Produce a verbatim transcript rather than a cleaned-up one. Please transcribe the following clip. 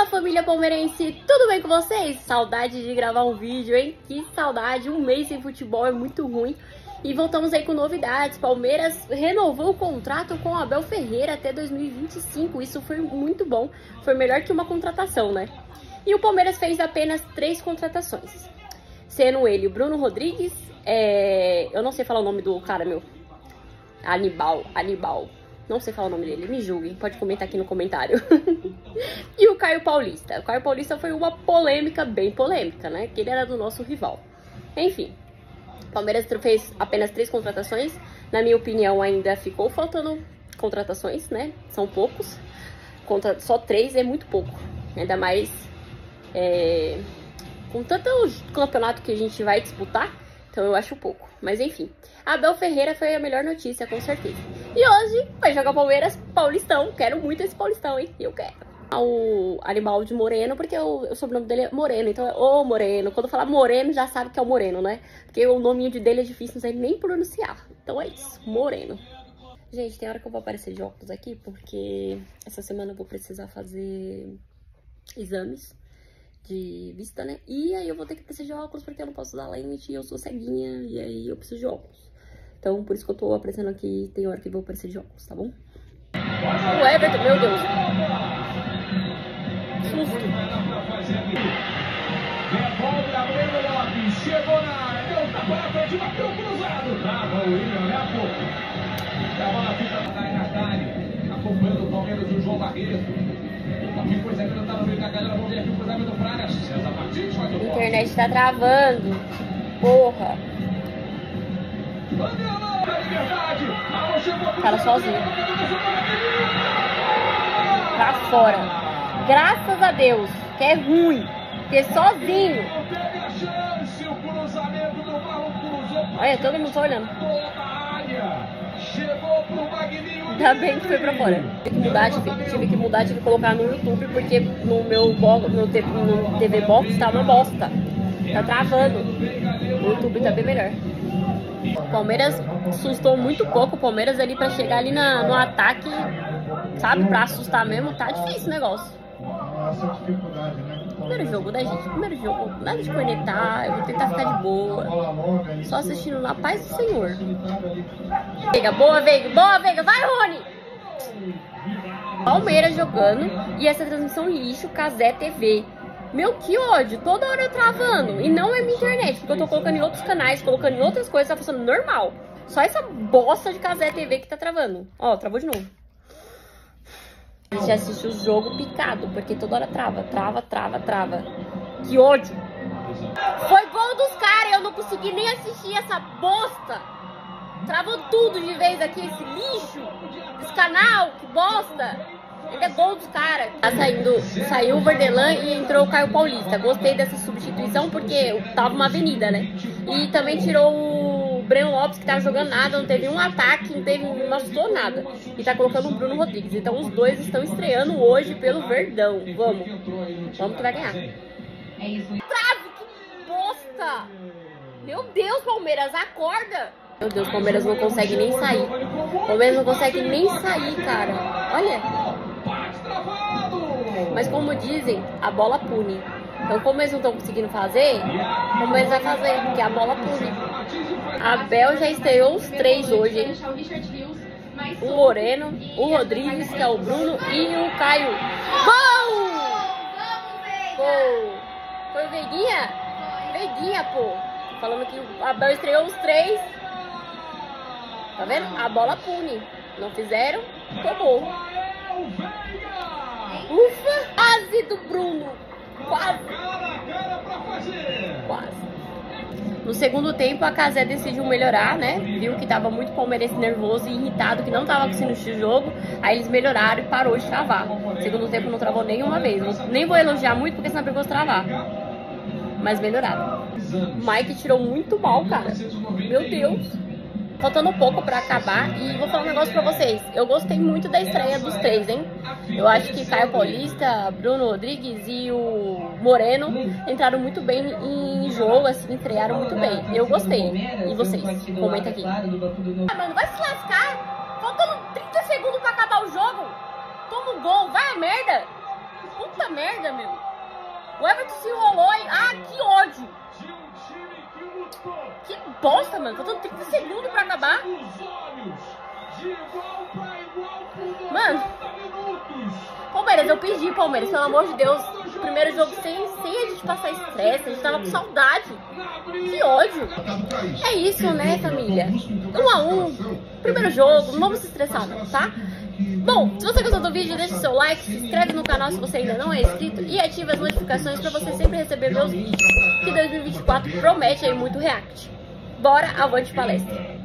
Fala, família palmeirense, tudo bem com vocês? Saudade de gravar um vídeo, hein? Que saudade, um mês sem futebol é muito ruim. E voltamos aí com novidades. Palmeiras renovou o contrato com o Abel Ferreira até dois mil e vinte e cinco, isso foi muito bom, foi melhor que uma contratação, né? E o Palmeiras fez apenas três contratações, sendo ele o Bruno Rodrigues, é... eu não sei falar o nome do cara, meu, Anibal, Anibal. Não sei falar o nome dele, me julguem, pode comentar aqui no comentário. E o Caio Paulista. O Caio Paulista foi uma polêmica, bem polêmica, né? Que ele era do nosso rival. Enfim, o Palmeiras fez apenas três contratações. Na minha opinião, ainda ficou faltando contratações, né? São poucos. Contra... Só três é muito pouco. Ainda mais é... com tanto campeonato que a gente vai disputar, então eu acho pouco. Mas enfim, Abel Ferreira foi a melhor notícia, com certeza. E hoje vai jogar Palmeiras, Paulistão. Quero muito esse Paulistão, hein? Eu quero. O Anibal de Moreno, porque o, o sobrenome dele é Moreno. Então é o Moreno. Quando falar Moreno, já sabe que é o Moreno, né? Porque o nominho dele é difícil, não sei nem pronunciar. Então é isso, Moreno. Gente, tem hora que eu vou aparecer de óculos aqui, porque essa semana eu vou precisar fazer exames de vista, né? E aí eu vou ter que precisar de óculos, porque eu não posso usar lente, eu sou ceguinha, e aí eu preciso de óculos. Então, por isso que eu tô aparecendo aqui, tem hora que vou aparecer de óculos, tá bom? O Everton, meu Deus! Susto! Devolve a Breno Lopes, chegou na área, deu tapa na frente, bateu cruzado! Trava o William, olha a pouco! A bola fica na Natália, acompanhando o Palmeiras e o João Barreto. Aqui foi Zé, tá no meio da galera, vamos ver aqui, foi Zé, do Praga. César Batinho, faz o gol. A internet tá travando, porra! O cara sozinho. Pra fora. Graças a Deus. Que é ruim. Porque sozinho. Olha, todo mundo só olhando. Ainda bem que foi pra fora. Tive que mudar, tive, tive que mudar, tive que colocar no YouTube. Porque no meu, bo no te no T V Box tá uma bosta. Tá travando. O YouTube tá bem melhor. O Palmeiras assustou muito pouco. O Palmeiras ali pra chegar ali na, no ataque, sabe, pra assustar mesmo, tá difícil o negócio. Primeiro jogo, né, gente? Primeiro jogo, nada de conectar, eu vou tentar ficar de boa, só assistindo na paz do Senhor. Veiga, boa, Veiga, boa, Veiga, vai, Rony! Palmeiras jogando e essa transmissão lixo, Cazé T V. Meu, que ódio, toda hora eu travando. E não é minha internet, porque eu tô colocando em outros canais, colocando em outras coisas, tá funcionando normal. Só essa bosta de Cazé T V que tá travando. Ó, travou de novo. A gente assiste o jogo picado, porque toda hora trava, trava, trava, trava. Que ódio. Foi gol dos caras, eu não consegui nem assistir essa bosta. Travou tudo de vez aqui, esse lixo, esse canal, que bosta. Ainda é gol dos caras. Tá saindo, saiu o Verdelã e entrou o Caio Paulista. Gostei dessa substituição porque tava uma avenida, né? E também tirou o Breno Lopes, que tava jogando nada, não teve um ataque, não teve, não ajudou nada. E tá colocando o Bruno Rodrigues. Então os dois estão estreando hoje pelo Verdão. Vamos. Vamos que vai ganhar. É isso. Trave, que bosta! Meu Deus, Palmeiras, acorda! Meu Deus, o Palmeiras não consegue nem sair. O Palmeiras não consegue nem sair, cara. Olha. Mas como dizem, a bola pune. Então como eles não estão conseguindo fazer, como eles vão fazer? Porque a bola pune. A Abel já estreou os três hoje, hein? O Moreno, o Rodrigues, que é o Bruno, e o Caio. Gol! Gol! Foi o Veiguinha? Veiguinha, pô! Falando que o Abel estreou os três. Tá vendo? A bola pune. Não fizeram, tomou. Ufa! Quase do Bruno! Quase! Quase! No segundo tempo, a Cazé decidiu melhorar, né? Viu que tava muito palmeirense nervoso e irritado, que não tava conseguindo assistir o jogo. Aí eles melhoraram e parou de travar. No segundo tempo, não travou nenhuma vez. Nem vou elogiar muito, porque senão eu vou travar. Mas melhoraram. O Mike tirou muito mal, cara. Meu Deus! Faltando um pouco pra acabar, e vou falar um negócio pra vocês. Eu gostei muito da estreia dos três, hein? Eu acho que Caio Paulista, Bruno Rodrigues e o Moreno entraram muito bem em jogo, assim, estrearam muito bem. Eu gostei. E vocês? Comenta aqui. Ah, mano, vai se lascar! Faltando trinta segundos pra acabar o jogo! Toma um gol, vai a merda! Puta merda, meu. O Everton se enrolou e... Ah, que ódio. Que bosta, mano. Faltando trinta segundos pra acabar. Mano. Palmeiras, eu pedi, Palmeiras. Pelo amor de Deus. Primeiro jogo sem, sem a gente passar estresse. A gente tava com saudade. Que ódio. É isso, né, família? Um a um. Primeiro jogo. Não vamos se estressar, não, tá? Bom, se você gostou do vídeo, deixa o seu like, se inscreve no canal se você ainda não é inscrito e ativa as notificações pra você sempre receber meus vídeos, que dois mil e vinte e quatro promete aí muito react. Bora, avante palestra!